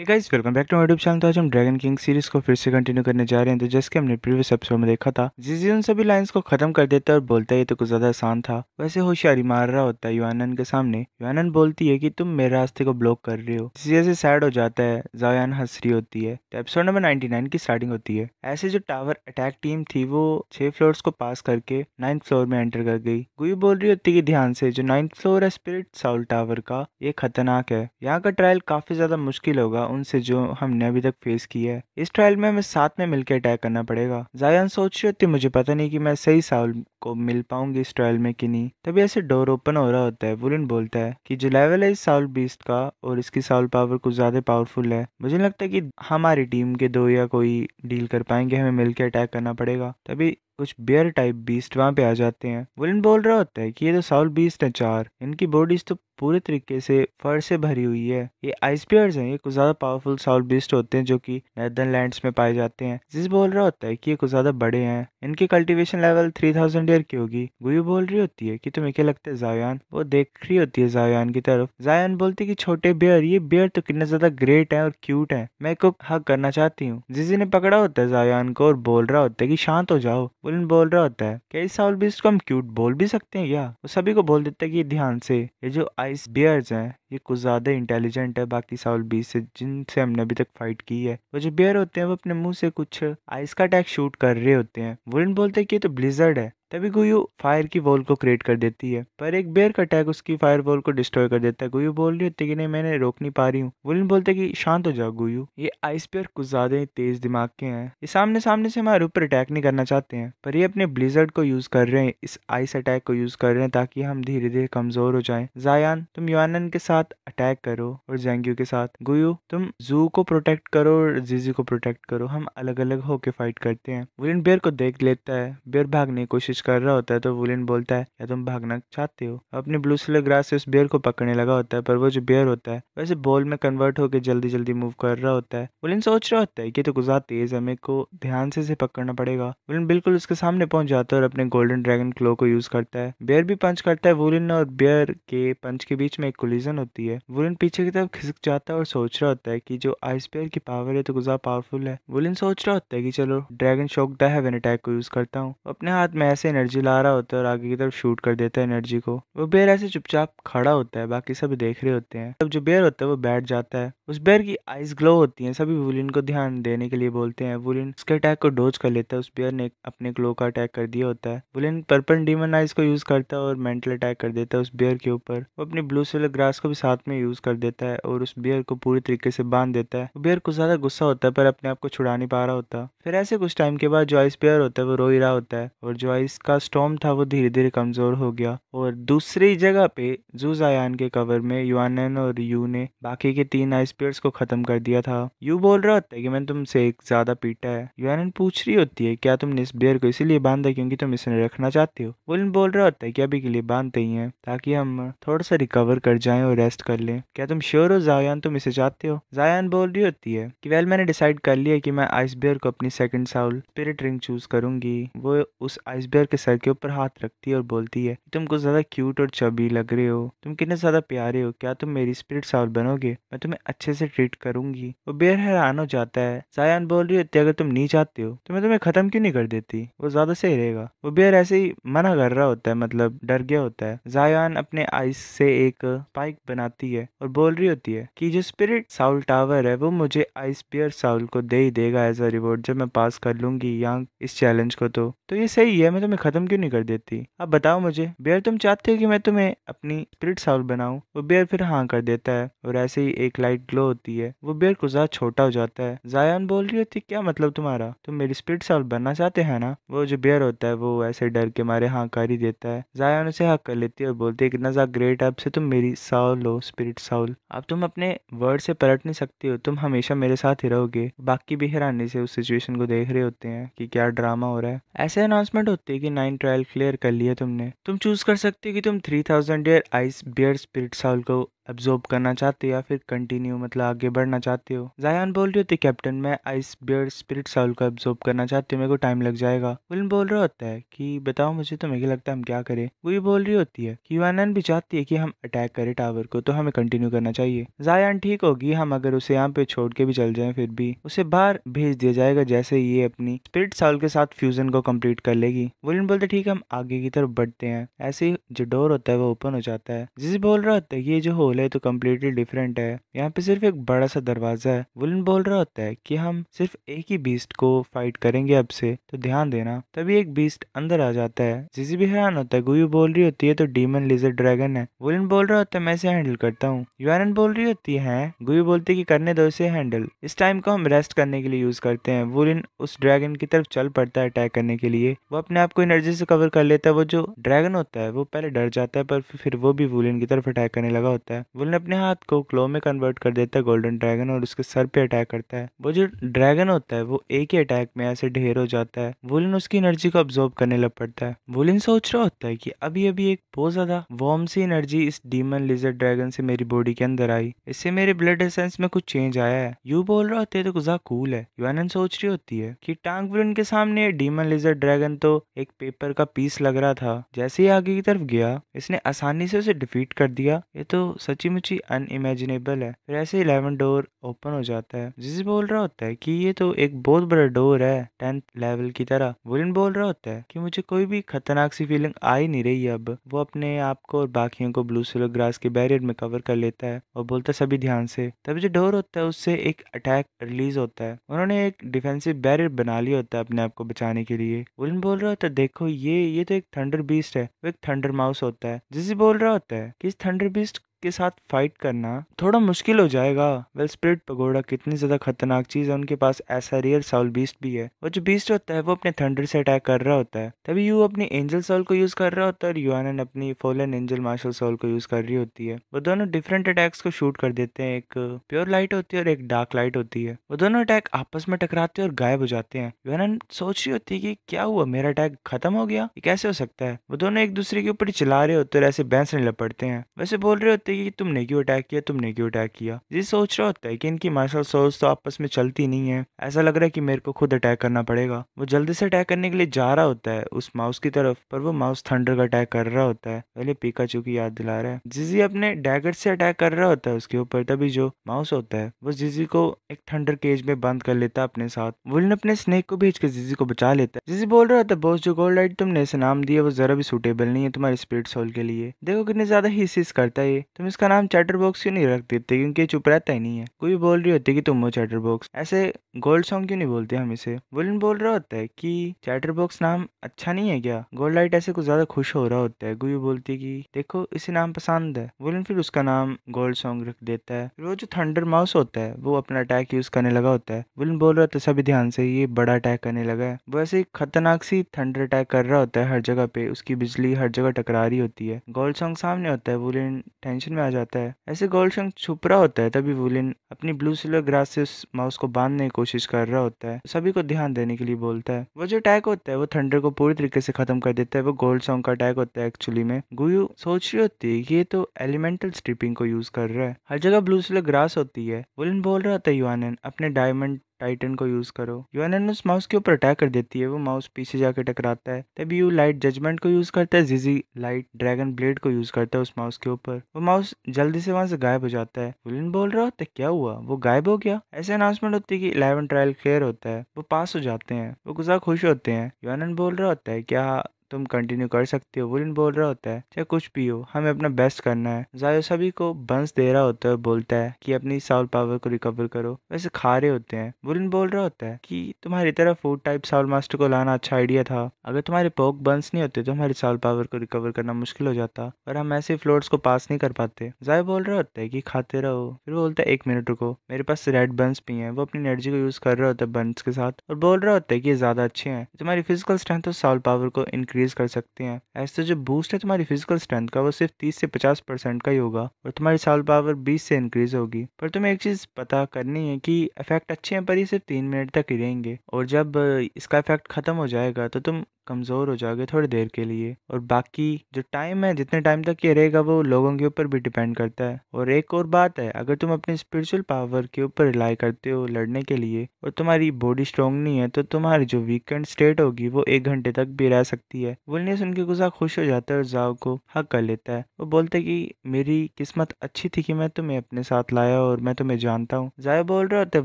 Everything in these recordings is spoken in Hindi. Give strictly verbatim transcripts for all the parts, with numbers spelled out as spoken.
Hey guys, welcome back to my YouTube channel. तो आज हम ड्रैगन किंग सीरीज को फिर से कंटिन्यू करने जा रहे हैं। तो जैसे कि हमने प्रीवियस एपिसोड में देखा था, जीजी उन सभी लाइंस को खत्म कर देता है और बोलता है ये तो कुछ ज्यादा आसान था। वैसे होशियारी मार रहा होता है युआन नन के सामने। युआन नन बोलती है कि तुम मेरे रास्ते को ब्लॉक कर रहे हो। जीजी ऐसे सैड हो जाता है। ज़ायान हंस रही होती है। तो एपिसोड नंबर नाइनटी नाइन की स्टार्टिंग होती है। ऐसे जो टावर अटैक टीम थी वो छह फ्लोर्स को पास करके नाइन्थ फ्लोर में एंटर कर गई। गुयू बोल रही होती है कि ध्यान से, जो नाइन्थ फ्लोर है स्पिरिट सोल टावर का, ये खतरनाक है। यहाँ का ट्रायल काफी ज्यादा मुश्किल होगा उनसे जो हमने अभी तक फेस किया है। इस ट्रायल में हमें साथ में मिलकर अटैक करना पड़ेगा। ज़ायान सोच रही होती मुझे पता नहीं कि मैं सही साउल को मिल पाऊंगी इस ट्रायल में कि नहीं। तभी ऐसे डोर ओपन हो रहा होता है। वुलिन बोलता है कि जो लेवल है इस साउल बीस्ट का और इसकी साउल पावर कुछ ज्यादा पावरफुल है, मुझे लगता है कि हमारी टीम के दो या कोई डील कर पाएंगे, हमें मिलकर अटैक करना पड़ेगा। तभी कुछ बेयर टाइप बीस्ट वहाँ पे आ जाते हैं। वुलिन बोल रहा होता है कि ये तो साउल बीस्ट है चार, इनकी बॉडीज तो पूरे तरीके से फर से भरी हुई है। ये आइस बियर्स हैं, ये कुछ ज्यादा पावरफुल साउल बीस्ट होते हैं जो कि नेदरलैंड्स में पाए जाते हैं। जिस बोल रहा होता है कि ये कुछ ज्यादा बड़े हैं, इनकी cultivation level three thousand year की होगी। गुयू बोल रही होती है कि तुम्हें क्या लगता है ज़ायान? वो देख रही होती है ज़ायान की तरफ। ज़ायान बोलती है कि छोटे बेयर, ये बेयर तो कितने ज्यादा ग्रेट है और क्यूट है, मैं इनको हग करना चाहती हूँ। जिजी ने पकड़ा होता है ज़ायान को और बोल रहा होता है कि शांत हो जाओ। वुलिन बोल रहा होता है क्या इस साउल बीस्ट को हम क्यूट बोल भी सकते हैं? या वो सभी को बोल देता है कि ध्यान से, ये जो आइस बियर्स हैं ये कुछ ज्यादा इंटेलिजेंट है बाकी साउल बीस्ट से जिनसे हमने अभी तक फाइट की है। वो जो बियर होते हैं वो अपने मुंह से कुछ आइस का अटैक शूट कर रहे होते हैं। वुलिन बोलते हैं कि ये तो ब्लिजर्ड है। तभी गुयू फायर की वॉल को क्रिएट कर देती है, पर एक बेयर का अटैक उसकी फायर वॉल को डिस्ट्रॉय कर देता है। गुयू बोल रही होती है कि नहीं, मैंने रोक नहीं पा रही हूँ। वुलिन बोलते कि शांत हो जाओ गुयू, ये आइस बेयर कुछ ज्यादा ही तेज दिमाग के हैं, ये सामने सामने से हमारे ऊपर अटैक नहीं करना चाहते हैं, पर ये अपने ब्लिजर्ड को यूज कर रहे हैं, इस आइस अटैक को यूज कर रहे हैं ताकि हम धीरे धीरे कमजोर हो जाए। ज़ायान तुम युआन नन के साथ अटैक करो और जेंग्यू के साथ। गुयू तुम जू को प्रोटेक्ट करो और जीजी को प्रोटेक्ट करो, हम अलग अलग होके फाइट करते हैं। वुलिन बेयर को देख लेता है, बेयर भागने की कोशिश कर रहा होता है। तो वुलिन बोलता है क्या तुम भागना चाहते हो? अपने ब्लू सिल्क ग्रास से उस बेयर को पकड़ने लगा होता है, पर वो जो बेयर होता है वैसे बॉल में कन्वर्ट होकर जल्दी जल्दी मूव कर रहा होता है। वुलिन सोच रहा होता है कि तो गुजार तेज है, मेरे को ध्यान से इसे पकड़ना पड़ेगा। वुलिन बिल्कुल उसके सामने पहुंच जाता है और अपने गोल्डन ड्रैगन क्लो को यूज करता है। बेयर भी पंच करता है वुलिन, और बेयर के पंच के बीच में एक कोलिजन होती है। वुलिन पीछे की तरफ खिसक जाता है और सोच रहा होता है कि जो आइस बेयर की पावर है तो गुजार पावरफुल है। वुलिन सोच रहा होता है कि चलो dragon shock the heaven attack को यूज करता हूँ। अपने हाथ में ऐसे एनर्जी ला रहा होता है और आगे की तरफ शूट कर देता है एनर्जी को। वो बेयर ऐसे चुपचाप खड़ा होता है, बाकी सब देख रहे होते हैं। तब जो बेयर होता है वो बैठ जाता है। उस बेयर की आइज ग्लो होती है। सभी वुलिन को ध्यान देने के लिए बोलते हैं। वुलिन उसके अटैक को डोज कर लेता है। उस बेयर ने अपने ग्लो का अटैक कर दिया होता है। वुलिन पर्पल डीमन आइज को यूज करता है और मेंटल अटैक कर देता है उस बेयर के ऊपर। वो अपने ब्लू सिल्क ग्रास को भी साथ में यूज कर देता है और उस बेयर को पूरी तरीके से बांध देता है। बेयर कुछ ज्यादा गुस्सा होता है पर अपने आप को छुड़ा नहीं पा रहा होता। फिर ऐसे कुछ टाइम के बाद जो आइस बेयर होता है वो रो ही रहा होता है और जो इसका स्टॉर्म था वो धीरे धीरे कमजोर हो गया। और दूसरी जगह पे जू ज़ायान के कवर में युआन नन और यू ने बाकी के तीन आइस बियर्स को खत्म कर दिया था। यू बोल रहा होता है कि मैंने तुमसे एक ज्यादा पीटा है। युआन नन पूछ रही होती है क्या तुमने इस बियर को इसीलिए बांधा क्योंकि तुम इसे रखना चाहते हो? वुलिन बोल रहा होता है कि अभी के लिए बांधते ही है ताकि हम थोड़ा सा रिकवर कर जाए और रेस्ट कर लें। क्या तुम श्योर हो ज़ायान, तुम इसे चाहते हो? ज़ायान बोल रही होती है कि वेल मैंने डिसाइड कर लिया कि मैं आइस बियर को अपनी second soul spirit ring choose करूंगी। वो उस आइस बेयर के सर के ऊपर हाथ रखती है और बोलती है तुम कुछ ज्यादा क्यूट और चबी लग रहे हो, तुम कितने ज्यादा प्यारे हो, क्या तुम मेरी स्पिरिट साउल बनोगे? मैं तुम्हें अच्छे से ट्रीट करूंगी। वो बेयर हैरान हो जाता है। ज़ायान बोल रही होती है अगर तुम नहीं चाहते हो तो मैं तुम्हें खत्म क्यों नहीं कर देती, वो ज्यादा सही रहेगा। वो बेयर ऐसे ही मना कर रहा होता है, मतलब डर गया होता है। ज़ायान अपने आइस से एक स्पाइक बनाती है और बोल रही होती है की जो स्पिरिट साउल टावर है वो मुझे आइस बेयर साउल को दे ही देगा एज अ रिवॉर्ड जब मैं पास कर लूंगी यहाँ इस चैलेंज को। तो, तो ये सही है, मैं तुम्हें खत्म क्यों नहीं कर देती? अब बताओ मुझे बेयर, तुम चाहते हो कि मैं तुम्हें अपनी स्पिरिट साउल बनाऊं? वो बेयर फिर हाँ कर देता है और ऐसे ही एक लाइट ग्लो होती है। वो बेयर कुछ ज्यादा छोटा हो जाता है। ज़ायान बोल रही होती क्या मतलब तुम्हारा, तुम मेरी स्पिरिट साउल बनना चाहते है ना? वो जो बेयर होता है वो ऐसे डर के मारे हाँ कर ही देता है। ज़ायान उसे हाँ कर लेती है और बोलती है कितना ज्यादा ग्रेट, अब से तुम मेरी साउल हो स्पिरिट साउल, अब तुम अपने वर्ड से पलट नहीं सकते हो, तुम हमेशा मेरे साथ ही रहोगे। बाकी भी हैरानी से उस सिचुएशन को देख रहे होते हैं कि क्या ड्रामा हो रहा है। ऐसे अनाउंसमेंट होती है कि नाइन ट्रायल क्लियर कर लिया तुमने, तुम चूज कर सकते हो कि तुम three thousand year ice bear spirit soul को एब्जॉर्ब करना चाहते हो या फिर कंटिन्यू मतलब आगे बढ़ना चाहते हो। ज़ायान बोल रही होती है कैप्टन मैं आइस बियर्ड स्पिरिट साउल को एब्जॉर्ब करना चाहती हूँ, मेरे को टाइम लग जाएगा। वुलिन बोल रहा होता है कि बताओ मुझे, तो मुझे लगता है हम क्या करें। गुयू बोल रही होती है कि युआनन भी चाहती है कि हम अटैक करें टावर को, तो हमें कंटिन्यू करना चाहिए। ज़ायान ठीक होगी हम अगर उसे यहाँ पे छोड़ के भी चल जाए, फिर भी उसे बाहर भेज दिया जाएगा जैसे ये अपनी स्पिरिट साउल के साथ फ्यूजन को कम्प्लीट कर लेगी। वुलिन बोलते ठीक है हम आगे की तरफ बढ़ते हैं। ऐसे जो डोर होता है वो ओपन हो जाता है। जिसे बोल रहा होता है ये जो होल है तो कम्प्लीटली डिफरेंट है, यहाँ पे सिर्फ एक बड़ा सा दरवाजा है। वुलिन बोल रहा होता है कि हम सिर्फ एक ही बीस्ट को फाइट करेंगे अब से, तो ध्यान देना। तभी एक बीस्ट अंदर आ जाता है। जिसे भी हैरान होता है। गुयू बोल रही होती है तो डीमन लिजर्ड ड्रैगन है। वुलिन बोल रहा होता है मैं इसे हैंडल करता हूँ। युआन नेन बोल रही होती है, गुयू बोलती है कि करने दो इसे हैंडल, इस टाइम को हम रेस्ट करने के लिए यूज करते हैं। वुलिन उस ड्रैगन की तरफ चल पड़ता है अटैक करने के लिए। वो अपने आप को एनर्जी से कवर कर लेता है। वो जो ड्रैगन होता है वो पहले डर जाता है, पर फिर वो भी वुलिन की तरफ अटैक करने लगा होता है। वुलिन अपने हाथ को क्लो में कन्वर्ट कर देता है गोल्डन ड्रैगन और उसके सर पे अटैक करता है। वो जो ड्रैगन होता है वो एक ही अटैक में ऐसे ढेर हो जाता है। वुलिन उसकी एनर्जी को अब्सॉर्ब करने लग पड़ता है। वुलिन सोच रहा होता है कि अभी अभी एक बहुत ज्यादा वार्म सी एनर्जी इस डीमन लिजर्ड ड्रैगन से मेरी बॉडी के अंदर आई, इससे मेरे ब्लड एसेंस में कुछ चेंज आया है। यू बोल रहा होता है तो कुछ कूल है। युआन नेन सोच रही होती है कि टांग वुलिन के सामने डीमन लिजर्ड ड्रैगन तो एक पेपर का पीस लग रहा था, जैसे ही आगे की तरफ गया इसने आसानी से उसे डिफीट कर दिया। ये तो सच्ची मुची अनइमेजिनेबल है। फिर ऐसे इलेवन डोर ओपन हो जाता है। जिसे बोल रहा होता है कि ये तो एक बहुत बड़ा डोर है टेंथ लेवल की तरह। वुलिन बोल रहा होता है कि मुझे कोई भी खतरनाक सी फीलिंग आ ही नहीं रही है अब। वो अपने आप को और बाकियों को ब्लू सिल्क ग्रास के बैरियर में कवर कर लेता है और बोलता है सभी ध्यान से। तभी जो डोर होता है उससे एक अटैक रिलीज होता है। उन्होंने एक डिफेंसिव बैरियर बना लिया होता है अपने आप को बचाने के लिए। वुलिन बोल रहा होता है देखो ये ये तो एक थंडर बीस्ट है, वो एक थंडर माउस होता है। जिसे बोल रहा होता है कि इस थंडर बीस्ट के साथ फाइट करना थोड़ा मुश्किल हो जाएगा। वेल स्पिरिट पगोड़ा कितनी ज्यादा खतरनाक चीज है, उनके पास ऐसा रियल साउल बीस्ट भी है। और जो बीस्ट होता है वो अपने थंडर से अटैक कर रहा होता है। तभी यू अपनी एंजल सोल को यूज कर रहा होता है और युआन नेन अपनी फॉलन एंजल मार्शल सोल को यूज कर रही होती है। वो दोनों डिफरेंट अटैक्स को शूट कर देते हैं। एक प्योर लाइट होती है और एक डार्क लाइट होती है। वो दोनों अटैक आपस में टकराते हैं और गायब हो जाते हैं। युआन नेन सोच रही होती है कि क्या हुआ, मेरा अटैक खत्म हो गया, ये कैसे हो सकता है। वो दोनों एक दूसरे के ऊपर चिल्ला रहे होते हैं, ऐसे बैंसने लग पड़ते हैं। वैसे बोल रहे होते कि तुमने क्यों अटैक किया, तुमने क्यों अटैक किया। ये सोच रहा होता है कि इनकी मार्शल सोल्स तो आपस में चलती नहीं है, ऐसा लग रहा है कि मेरे को खुद अटैक करना पड़ेगा। वो जल्दी से अटैक करने के लिए जा रहा होता है उस माउस की तरफ, पर वो माउस थंडर का अटैक कर रहा होता है। पहले पिकाचू की याद दिला रहा है। जिजी अपने डैगर से अटैक कर रहा होता है उसके ऊपर। तभी जो माउस होता है वो जिजी को एक थंडर केज में बंद कर लेता है अपने साथ। वुलिन अपने स्नेक को भेज के जिजी को बचा लेता है। जिजी बोल रहा होता है बॉस जो गोल्ड लाइट तुमने ऐसे नाम दिया वो जरा भी सूटेबल नहीं है तुम्हारे स्पिरिट सोल के लिए। देखो कितने ज्यादा हिस्स करता है, तुम इसका नाम चैटरबॉक्स क्यों नहीं रख देते, क्योंकि ये चुप रहता ही नहीं है। कोई बोल रही होती है कि तुम हो चैटरबॉक्स, ऐसे गोल्ड सॉन्ग क्यों नहीं बोलते हम इसे। वुलिन बोल रहा होता है कि चैटरबॉक्स नाम अच्छा नहीं है क्या। गोल्ड लाइट ऐसे कुछ ज्यादा खुश हो रहा होता है। गुयू बोलती है कि देखो इसे नाम पसंद है। वुलिन फिर उसका नाम गोल्ड सॉन्ग रख देता है। फिर वो जो थंडर माउस होता है वो अपना अटैक यूज करने लगा होता है। वुलिन बोल रहा होता है सभी ध्यान से, ये बड़ा अटैक करने लगा है। वो ऐसे खतरनाक सी थंडर अटैक कर रहा होता है हर जगह पे, उसकी बिजली हर जगह टकरा रही होती है। गोल्ड सॉन्ग सामने होता है, वुलिन टेंशन में आ जाता है। ऐसे गोल्ड शंग छुप रहा होता है। तभी वुलिन अपनी ब्लू सिल्वर ग्रास से उस माउस को बांधने की कोशिश कर रहा होता है। सभी को ध्यान देने के लिए बोलता है। वो जो अटैक होता है वो थंडर को पूरी तरीके से खत्म कर देता है। वो गोल्ड शंग का अटैक होता है एक्चुअली में। गुयू सोच रही होती है कि ये तो एलिमेंटल स्ट्रिपिंग को यूज कर रहा है। हर जगह ब्लू सिल्वर ग्रास होती है। वुलिन बोल रहा था युआन नेन अपने डायमंड टाइटन को यूज करो। युआन नेन उस माउस के ऊपर अटैक कर देती है। वो माउस पीछे जाकर टकराता है। तभी यू लाइट जजमेंट को यूज करता है। जिजी लाइट ड्रैगन ब्लेड को यूज करता है उस माउस के ऊपर। वो माउस जल्दी से वहां से गायब हो जाता है। वुलिन बोल रहा होता है क्या हुआ, वो गायब हो गया। ऐसे अनाउंसमेंट होती है कि इलेवन ट्रायल क्लियर होता है। वो पास हो जाते हैं। वो गुस्सा खुश होते हैं। युआन नेन बोल रहा होता है क्या तुम कंटिन्यू कर सकते हो। वुलिन बोल रहा होता है चाहे कुछ भी हो हमें अपना बेस्ट करना है। जायो सभी को बंस दे रहा होता है और बोलता है कि अपनी साउल पावर को रिकवर करो। वैसे खा रहे होते हैं। वुलिन बोल रहा होता है कि तुम्हारी तरह फूड टाइप साउल मास्टर को लाना अच्छा आइडिया था। अगर तुम्हारे पोक बंस नहीं होते तो हमारी साउल पावर को रिकवर करना मुश्किल हो जाता, पर हम ऐसे फ्लोर्स को पास नहीं कर पाते। जायो बोल रहा होता है कि खाते रहो। फिर वो बोलता है एक मिनट रुको, मेरे पास रेड बंस भी है। वो अपनी एनर्जी को यूज कर रहा होता है बंस के साथ और बोल रहा होता है कि ये ज्यादा अच्छे हैं। तुम्हारी फिजिकल स्ट्रेंथ और साउल पावर को इंक्रीज इंक्रीज कर सकते हैं। ऐसे जो बूस्ट है तुम्हारी फिजिकल स्ट्रेंथ का वो सिर्फ तीस से पचास परसेंट का ही होगा और तुम्हारी साल पावर बीस से इंक्रीज होगी। पर तुम्हें एक चीज पता करनी है कि इफेक्ट अच्छे हैं पर ये सिर्फ तीन मिनट तक ही रहेंगे और जब इसका इफेक्ट खत्म हो जाएगा तो तुम कमज़ोर हो जाओगे थोड़ी देर के लिए। और बाकी जो टाइम है जितने टाइम तक ये रहेगा वो लोगों के ऊपर भी डिपेंड करता है। और एक और बात है, अगर तुम अपनी स्पिरिचुअल पावर के ऊपर रिलाई करते हो लड़ने के लिए और तुम्हारी बॉडी स्ट्रॉन्ग नहीं है तो तुम्हारी जो वीकेंड स्टेट होगी वो एक घंटे तक भी रह सकती है। वुलनेस उनके गुस्सा खुश हो जाता है और जाओ को हक कर लेता है। वो बोलते कि मेरी किस्मत अच्छी थी कि मैं तुम्हें अपने साथ लाया और मैं तुम्हें जानता हूँ। जायो बोल रहा होता है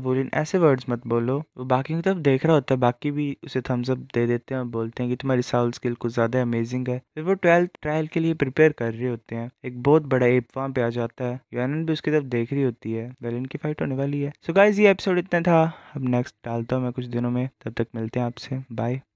वुलिन ऐसे वर्ड्स मत बोलो। वो बाकी की तरफ देख रहा होता है, बाकी भी उसे थम्स अप दे देते हैं और बोलते हैं कि तुम्हारी साउल स्किल कुछ ज्यादा अमेजिंग है। फिर वो ट्वेल्थ ट्रायल के लिए प्रिपेयर कर रहे होते हैं। एक बहुत बड़ा एप वहां पे आ जाता है, यानन भी उसकी तरफ देख रही होती है, वुलिन की फाइट होने वाली है। सो गाइस ये एपिसोड इतना था, अब नेक्स्ट डालता हूँ मैं कुछ दिनों में, तब तक मिलते हैं आपसे, बाय।